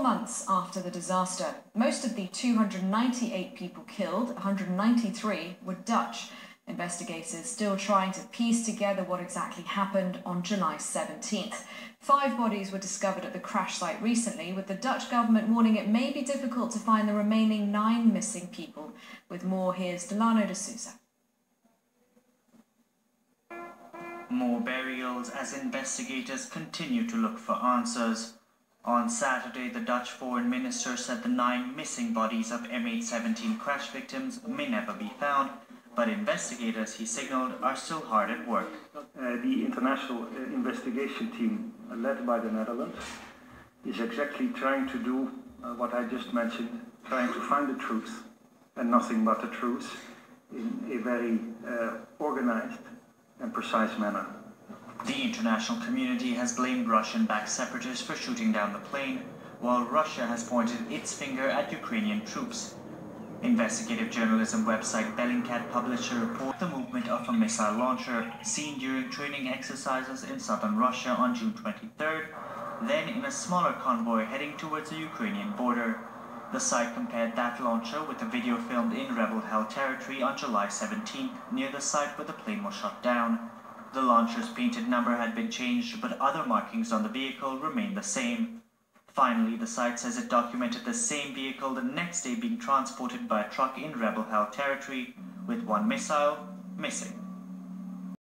4 months after the disaster. Most of the 298 people killed, 193, were Dutch. Investigators still trying to piece together what exactly happened on July 17th. 5 bodies were discovered at the crash site recently, with the Dutch government warning it may be difficult to find the remaining 9 missing people. With more, here's Delano de Souza. More burials as investigators continue to look for answers. On Saturday, the Dutch foreign minister said the 9 missing bodies of MH17 crash victims may never be found, but investigators, he signaled, are still hard at work. The international investigation team, led by the Netherlands, is exactly trying to do what I just mentioned, trying to find the truth, and nothing but the truth, in a very organized and precise manner. The international community has blamed Russian-backed separatists for shooting down the plane, while Russia has pointed its finger at Ukrainian troops. Investigative journalism website Bellingcat published a report on the movement of a missile launcher seen during training exercises in southern Russia on June 23rd, then in a smaller convoy heading towards the Ukrainian border. The site compared that launcher with a video filmed in rebel-held territory on July 17th, near the site where the plane was shot down. The launcher's painted number had been changed, but other markings on the vehicle remained the same. Finally, the site says it documented the same vehicle the next day being transported by a truck in rebel-held territory, with one missile missing.